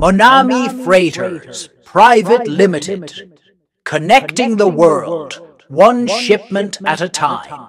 Monami Freighters, Private Limited. Connecting the world, one shipment at a time.